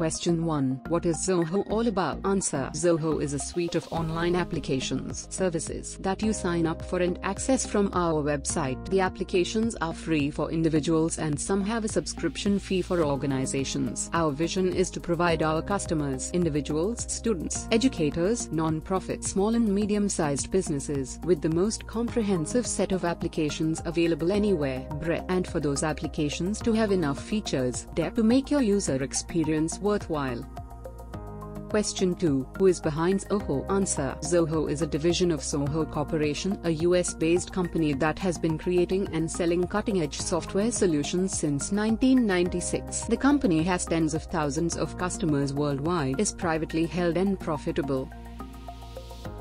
Question 1. What is Zoho all about? Answer. Zoho is a suite of online applications services that you sign up for and access from our website. The applications are free for individuals and some have a subscription fee for organizations. Our vision is to provide our customers, individuals, students, educators, non-profit, small and medium-sized businesses with the most comprehensive set of applications available anywhere, and for those applications to have enough features, depth to make your user experience worthwhile. Question 2. Who is behind Zoho? Answer. Zoho is a division of Zoho Corporation, a US-based company that has been creating and selling cutting-edge software solutions since 1996. The company has tens of thousands of customers worldwide, is privately held and profitable.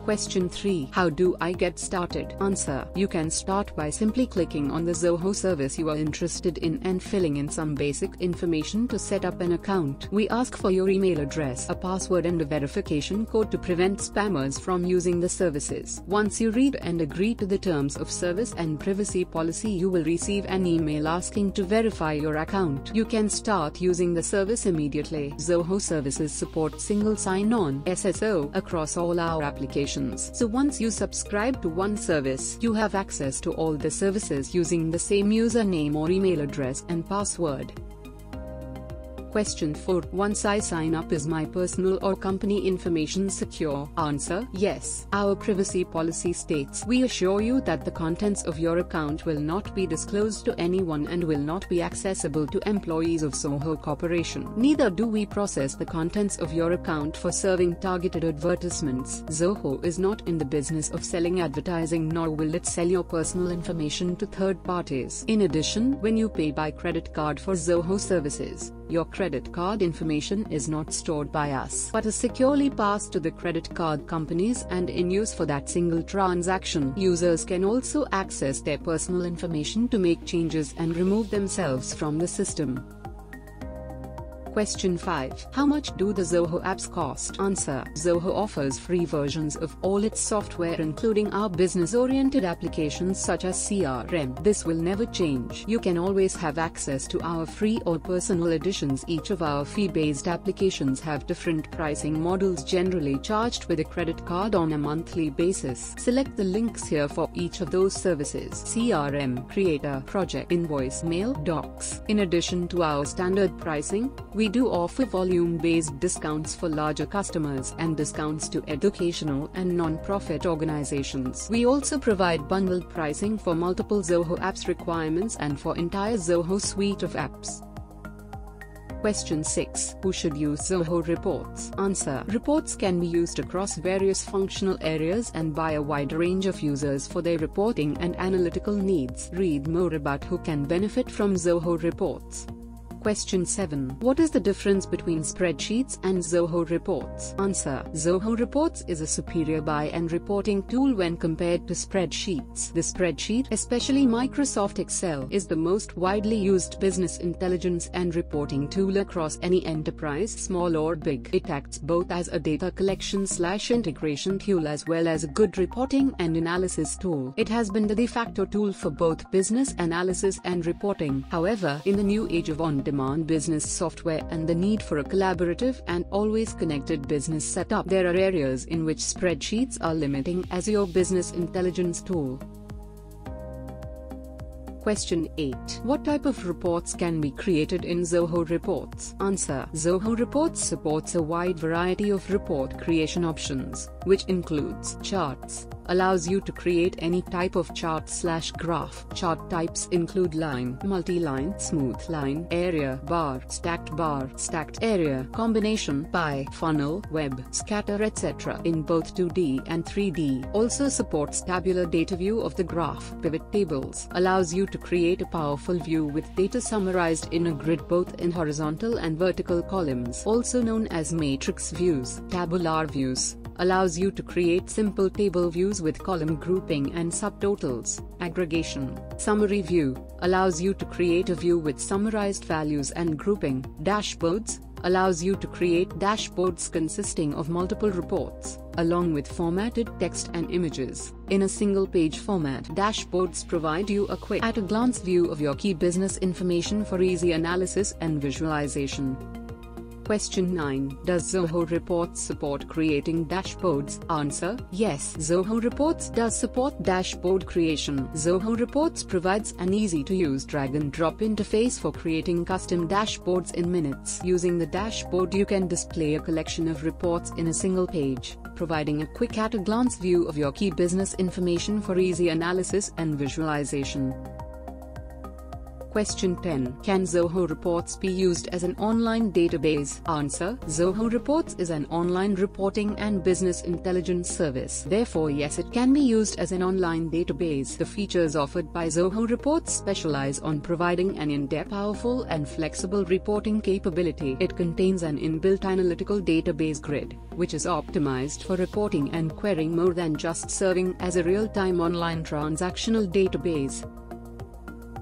Question 3. How do I get started? Answer. You can start by simply clicking on the Zoho service you are interested in and filling in some basic information to set up an account. We ask for your email address, a password and a verification code to prevent spammers from using the services. Once you read and agree to the terms of service and privacy policy, you will receive an email asking to verify your account. You can start using the service immediately. Zoho services support single sign-on (SSO) across all our applications. So once you subscribe to one service, you have access to all the services using the same username or email address and password. Question 4. Once I sign up, is my personal or company information secure? Answer. Yes. Our privacy policy states, we assure you that the contents of your account will not be disclosed to anyone and will not be accessible to employees of Zoho Corporation. Neither do we process the contents of your account for serving targeted advertisements. Zoho is not in the business of selling advertising, nor will it sell your personal information to third parties. In addition, when you pay by credit card for Zoho services, your credit card information is not stored by us, but is securely passed to the credit card companies and in use for that single transaction. Users can also access their personal information to make changes and remove themselves from the system. Question 5. How much do the Zoho apps cost? Answer. Zoho offers free versions of all its software, including our business-oriented applications such as CRM. This will never change. You can always have access to our free or personal editions. Each of our fee-based applications have different pricing models, generally charged with a credit card on a monthly basis. Select the links here for each of those services: CRM, Creator, Project, Invoice, Mail, Docs. In addition to our standard pricing, we do offer volume-based discounts for larger customers and discounts to educational and non-profit organizations. We also provide bundled pricing for multiple Zoho apps requirements and for entire Zoho suite of apps. Question 6. Who should use Zoho Reports? Answer. Reports can be used across various functional areas and by a wide range of users for their reporting and analytical needs. Read more about who can benefit from Zoho Reports. Question 7. What is the difference between spreadsheets and Zoho Reports? Answer. Zoho Reports is a superior buy-and reporting tool when compared to spreadsheets. The spreadsheet, especially Microsoft Excel, is the most widely used business intelligence and reporting tool across any enterprise, small or big. It acts both as a data collection/integration tool as well as a good reporting and analysis tool. It has been the de facto tool for both business analysis and reporting. However, in the new age of on-demand business software and the need for a collaborative and always connected business setup, there are areas in which spreadsheets are limiting as your business intelligence tool. Question 8. What type of reports can be created in Zoho Reports? Answer. Zoho Reports supports a wide variety of report creation options, which includes charts. Allows you to create any type of chart/graph. Chart types include line, multi-line, smooth line, area, bar, stacked area, combination, pie, funnel, web, scatter, etc. in both 2D and 3D. Also supports tabular data view of the graph. Pivot tables allows you to create a powerful view with data summarized in a grid, both in horizontal and vertical columns, also known as matrix views. Tabular views allows you to create simple table views with column grouping and subtotals. Aggregation. Summary view allows you to create a view with summarized values and grouping. Dashboards allows you to create dashboards consisting of multiple reports, along with formatted text and images, in a single page format. Dashboards provide you a quick, at-a-glance view of your key business information for easy analysis and visualization. Question 9. Does Zoho Reports support creating dashboards? Answer: yes, Zoho Reports does support dashboard creation. Zoho Reports provides an easy-to-use drag-and-drop interface for creating custom dashboards in minutes. Using the dashboard, you can display a collection of reports in a single page, providing a quick at-a-glance view of your key business information for easy analysis and visualization. Question 10. Can Zoho Reports be used as an online database? Answer: Zoho Reports is an online reporting and business intelligence service. Therefore, yes, it can be used as an online database. The features offered by Zoho Reports specialize on providing an in-depth, powerful and flexible reporting capability. It contains an inbuilt analytical database grid, which is optimized for reporting and querying more than just serving as a real-time online transactional database.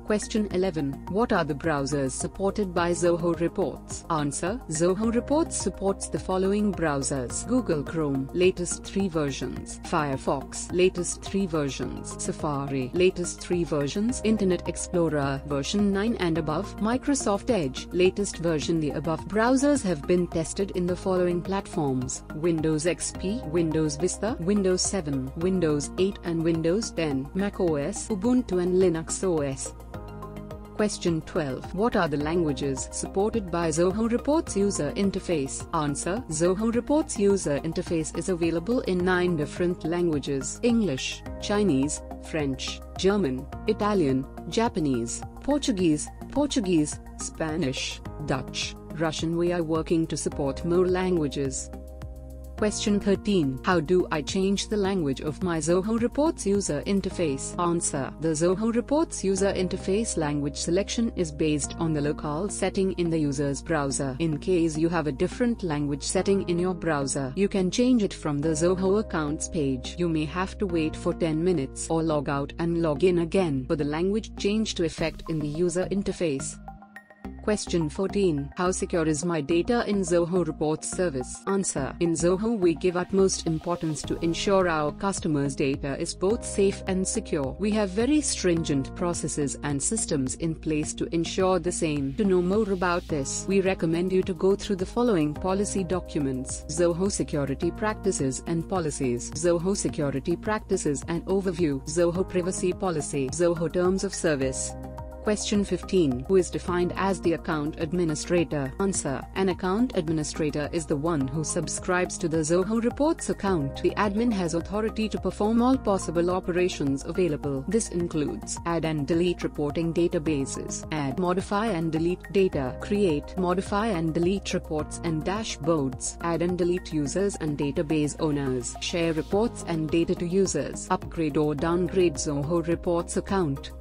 Question 11. What are the browsers supported by Zoho Reports? Answer: Zoho Reports supports the following browsers: Google Chrome, latest 3 versions, Firefox, latest 3 versions, Safari, latest 3 versions, Internet Explorer, version 9 and above, Microsoft Edge, latest version. The above browsers have been tested in the following platforms: Windows XP, Windows Vista, Windows 7, Windows 8 and Windows 10, Mac OS, Ubuntu and Linux OS. Question 12. What are the languages supported by Zoho Reports user interface? Answer: Zoho Reports user interface is available in 9 different languages: English, Chinese, French, German, Italian, Japanese, Portuguese, Spanish, Dutch, Russian. We are working to support more languages. Question 13. How do I change the language of my Zoho Reports user interface? Answer: the Zoho Reports user interface language selection is based on the locale setting in the user's browser. In case you have a different language setting in your browser, you can change it from the Zoho accounts page. You may have to wait for 10 minutes or log out and log in again for the language change to effect in the user interface. Question 14. How secure is my data in Zoho Reports service? Answer: in Zoho, we give utmost importance to ensure our customers' data is both safe and secure. We have very stringent processes and systems in place to ensure the same. To know more about this, we recommend you to go through the following policy documents: Zoho Security Practices and Policies, Zoho Security Practices and Overview, Zoho Privacy Policy, Zoho Terms of Service. Question 15. Who is defined as the account administrator? Answer: an account administrator is the one who subscribes to the Zoho Reports account. The admin has authority to perform all possible operations available. This includes add and delete reporting databases, add, modify and delete data, create, modify and delete reports and dashboards, add and delete users and database owners, share reports and data to users, upgrade or downgrade Zoho Reports account.